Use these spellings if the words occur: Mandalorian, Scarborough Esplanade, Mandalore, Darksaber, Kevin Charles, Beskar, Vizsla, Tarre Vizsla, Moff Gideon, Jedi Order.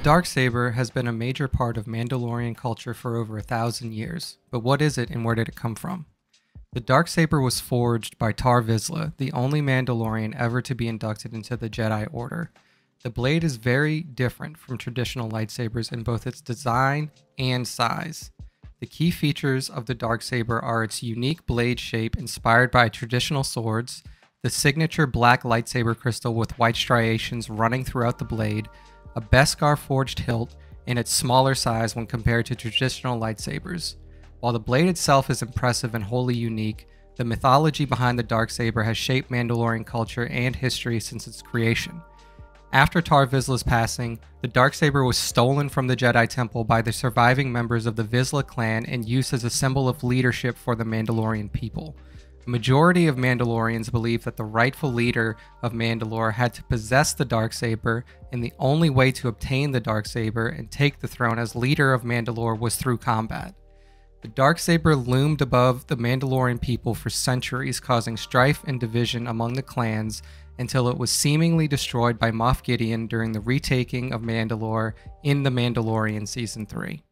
The Darksaber has been a major part of Mandalorian culture for over 1,000 years, but what is it and where did it come from? The Darksaber was forged by Tarre Vizsla, the only Mandalorian ever to be inducted into the Jedi Order. The blade is very different from traditional lightsabers in both its design and size. The key features of the Darksaber are its unique blade shape inspired by traditional swords, the signature black lightsaber crystal with white striations running throughout the blade, a Beskar forged hilt, and its smaller size when compared to traditional lightsabers. While the blade itself is impressive and wholly unique, the mythology behind the Darksaber has shaped Mandalorian culture and history since its creation. After Tarre Vizsla's passing, the Darksaber was stolen from the Jedi Temple by the surviving members of the Vizsla clan and used as a symbol of leadership for the Mandalorian people. The majority of Mandalorians believe that the rightful leader of Mandalore had to possess the Darksaber, and the only way to obtain the Darksaber and take the throne as leader of Mandalore was through combat. The Darksaber loomed above the Mandalorian people for centuries, causing strife and division among the clans until it was seemingly destroyed by Moff Gideon during the retaking of Mandalore in The Mandalorian Season 3.